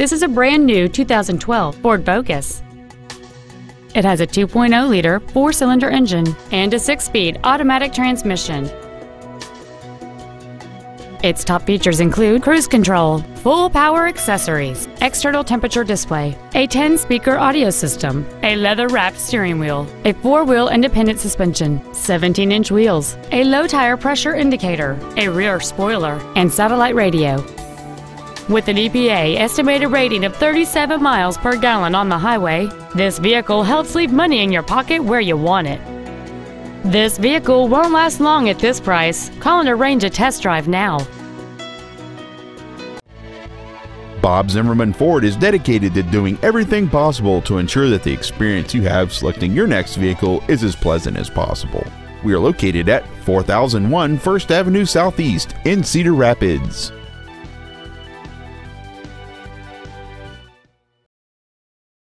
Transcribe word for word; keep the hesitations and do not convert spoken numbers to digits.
This is a brand new two thousand twelve Ford Focus. It has a two point oh liter four-cylinder engine and a six-speed automatic transmission. Its top features include cruise control, full power accessories, external temperature display, a ten-speaker audio system, a leather-wrapped steering wheel, a four-wheel independent suspension, seventeen-inch wheels, a low tire pressure indicator, a rear spoiler, and satellite radio. With an E P A estimated rating of thirty-seven miles per gallon on the highway, this vehicle helps leave money in your pocket where you want it. This vehicle won't last long at this price. Call and arrange a test drive now. Bob Zimmerman Ford is dedicated to doing everything possible to ensure that the experience you have selecting your next vehicle is as pleasant as possible. We are located at four thousand one First Avenue Southeast in Cedar Rapids.